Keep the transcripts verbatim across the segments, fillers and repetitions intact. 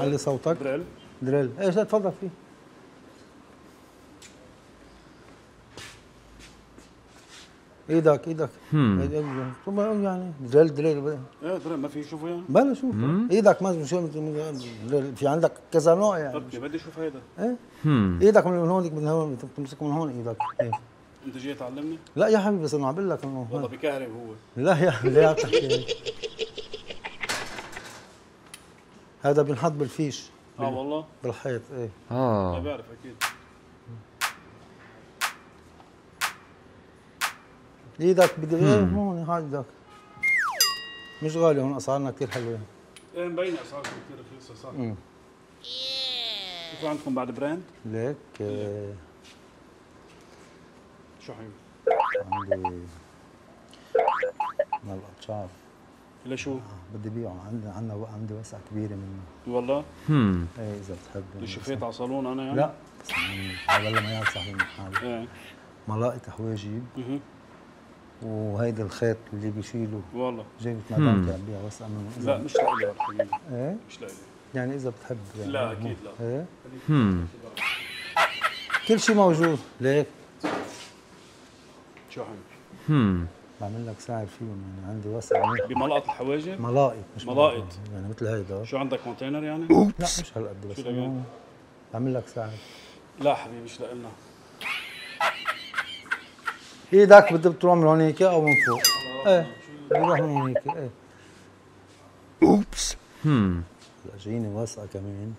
علي صوتك. دريل دريل ايش ده، اتفضل فيه. ايدك ايدك ثم يعني دريل دريل ايه دريل ما في شوفه يعني؟ بلا شوفه ايدك، ما في عندك كذا نوع يعني. طب بدي اشوف هيدا ايه ايدك من هون، من هون بتمسك من هون ايدك. انت جاي تعلمني؟ لا يا حبيبي، بس انا عم بقول لك انه والله بكهرب هو. لا يا لا تحكي، هذا بنحط بالفيش. اه والله؟ بالحيط ايه. اه ما بعرف اكيد. ايدك بدي ايه هون هايدك. مش غالي هون، اسعارنا كثير حلوه. ايه مبين اسعاركم كثير رخيصه صح؟ امم شو عندكم بعد براند؟ ليك آه. شو حبيبي؟ عندي من الاقشار. لشو؟ آه بدي بيعهم، عندي عندنا عندي وسعه كبيره منه. والله؟ امم ايه اذا بتحب. شفيت على صالون انا يعني؟ لا بس والله ما يعرف صاحبي حالي. ايه ملائكه حواجب وهيدا الخيط اللي بيشيله. والله جايبت مدامتي عم بيع بس انا لا مش لإلي حبيبي. ايه؟ مش لإلي يعني اذا بتحب يعني. لا اكيد لا. ايه؟ امم كل شيء موجود ليك. شو حبيبي؟ امم بعمل لك ساعة فيهم يعني، عندي وسع بملقط الحواجب؟ ملائط مش ملائط يعني مثل هيدا. شو عندك كونتينر يعني؟ لا مش هالقد بس بعمل لك ساعة. لا حبيبي مش لإلنا. ايدك بدك تروح من هونيك او من فوق. ايه بروح من هونيك ايه. اوبس امم جاييني واسعه كمان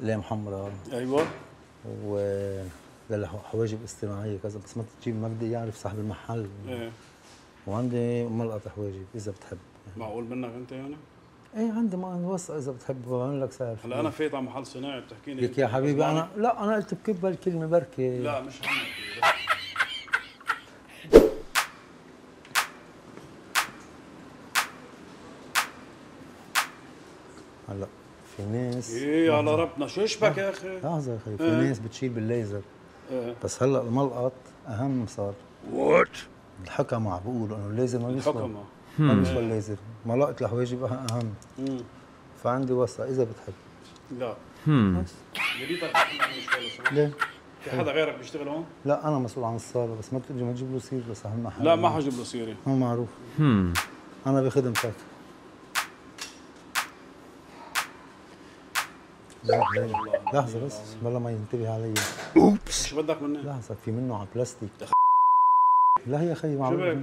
اللي محمره. ايوه و حواجب اصطناعيه كذا، بس ما تجيب ما بدي يعرف صاحب المحل. ايه وعندي ملقط حواجب اذا بتحب. معقول منك انت يعني؟ ايه عندي ما وسع اذا بتحب بعمل لك سعر. هلا انا فيت على محل صناعي بتحكيني لك يا حبيبي انا لا انا قلت بكب هالكلمه بركي. لا مش عنك. هلا في ناس ايه على ربنا شو اشبك يا اخي؟ لحظة يا اخي، في اه. ناس بتشيل بالليزر اه. بس هلا الملقط اهم صار. وات الحكمة عم بيقولوا انه الليزر ما بيسوى الحكمة ما بيسوى الليزر، ملقط الحواجب اهم. مم. فعندي وسع اذا بتحب. لا امم يا ريتك ليه؟ في حدا غيرك بيشتغل هون؟ لا انا مسؤول عن الصالة، بس ما ما تجيب له سيرة لصاحب المحل. لا ما حجيب له سيرة، هو معروف. امم انا بخدمتك. لحظة بس بلا ما ينتبه علي. اوبس شو بدك مني؟ لحظة في منه على بلاستيك. لا يا اخي معقول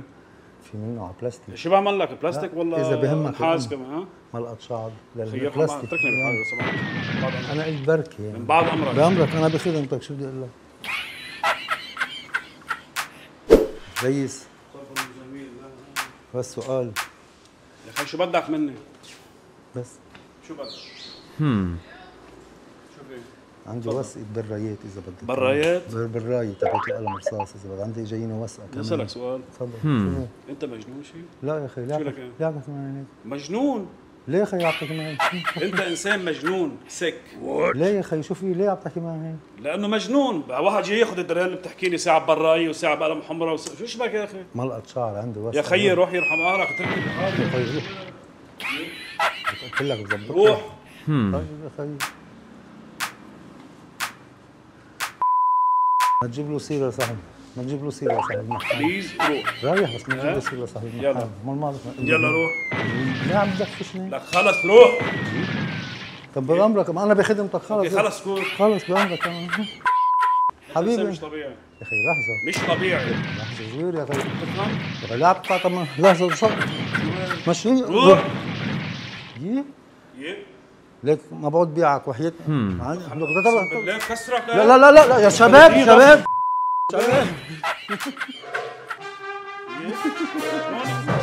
في منه على بلاستيك. شو بعمل لك بلاستيك والله؟ اذا بهمك حاسبه ها؟ ملقط شعر للبلاستيك. اتركني بالحال لو سمحت. انا قلت بركي يعني. من بعد امرك بامرك انا بخدمتك، شو بدي اقول لك؟ ريس بس سؤال يا اخي، شو بدك مني؟ بس شو بدك؟ امم عندي وسقة برايات اذا بدك. برايات؟ براية تبعت القلم رصاص اذا بدك، عندي جاييني وسقة كمان. بسألك سؤال. تفضل. انت مجنون شيء؟ لا يا اخي. شو لك يعني؟ لعبك معي هيك. مجنون؟ ليه يا اخي يعطيك معي؟ انت انسان مجنون سك. ليه يا اخي شو في؟ ليه عم تحكي معي هيك؟ لانه مجنون، واحد جاي ياخذ الدراري اللي بتحكي لي ساعة براية وساعة بقلم محمرة وس... شو شبك يا اخي؟ ملقط شعر عندي وسقة. يا خيي روح يرحم قهرك اتركني بحالي. قلت لك بظبطك. روح. طيب يا خيي ما تجيب له سيرة يا صاحبي، ما تجيب له سيرة يا صاحبي المحل. بليز روح. رايح بس ما تجيب له سيرة يا صاحبي المحل. يلا مال ما بعرف. يلا روح. ليه عم تدفشني؟ لك خلص روح. طب بأمرك أنا بخدمتك خلص. خلص كون. خلص بأمرك أنا. حبيبي. مش طبيعي. يا أخي لحظة. مش طبيعي. لحظة صغير يا أخي. بتفهم؟ يا أخي لعبت قطعة من لحظة وصلت. ماشي. روح. يي. يي. ليك ما بقعد بيعك وحياتك. بالله كسرك. لا لا لا لا يا شباب شباب شباب